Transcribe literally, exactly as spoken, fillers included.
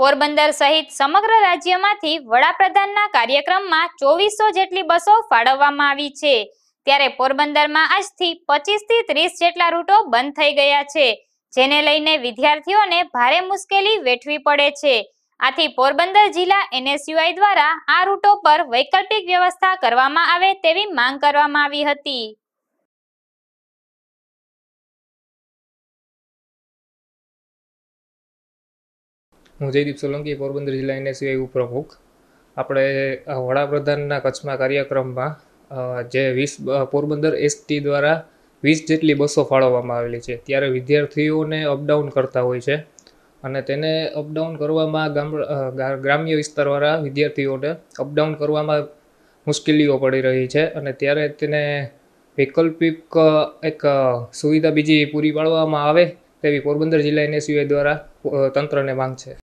પોરબંદર સહિત સમગ્ર રાજ્યમાંથી વડાપ્રધાનના કાર્યક્રમમાં ચોવીસો જેટલી બસો ફાળવવામાં આવી છે। ત્યારે પોરબંદરમાં આજથી પચીસ થી ત્રીસ જેટલા રૂટો બંધ થઈ ગયા છે, જેને લઈને વિદ્યાર્થીઓને ભારે મુશ્કેલી વેઠવી પડે છે। આથી પોરબંદર જિલ્લા એન એસ યુ આઈ દ્વારા આ રૂટો પર વૈકલ્પિક વ્યવસ્થા કરવામાં આવે તેવી માંગ કરવામાં આવી હતી। हूँ जयदीप सोलंकी पोरबंदर जिला एन एस यू आई उपप्रमुख। आपणे वडाप्रधानना कच्छमां कार्यक्रममां जे वीस पोरबंदर एस टी द्वारा वीस जेटली बसों फाळववामां आवेली छे, त्यारे विद्यार्थीओने अपडाउन करता होय छे अने तेने अपडाउन करवामां ग्राम्य विस्तारवाळा विद्यार्थीओने अपडाउन करवामां मुश्केलीओ पड़ी रही छे अने त्यारे तेने वैकल्पिक एक सुविधा बीजी पूरी पाडवामां आवे तेवी पोरबंदर जिला एन एस यू आई द्वारा तंत्रने मांग छे।